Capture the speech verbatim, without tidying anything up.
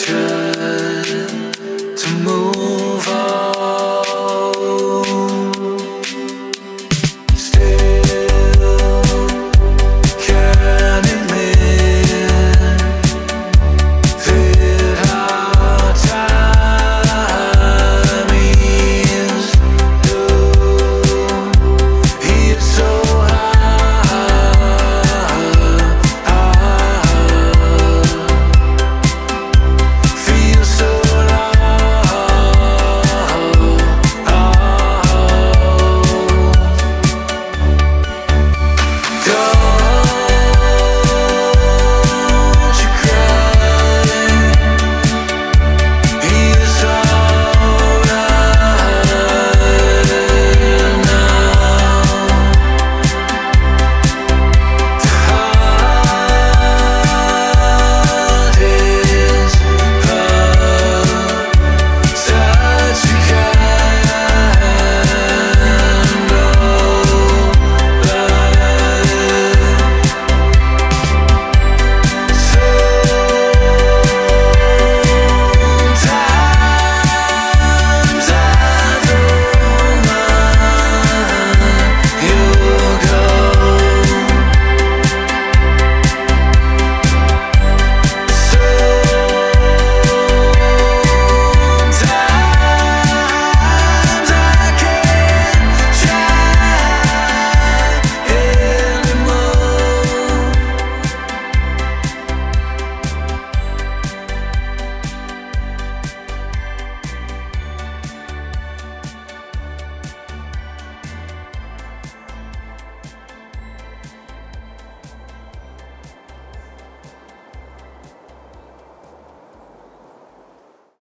true.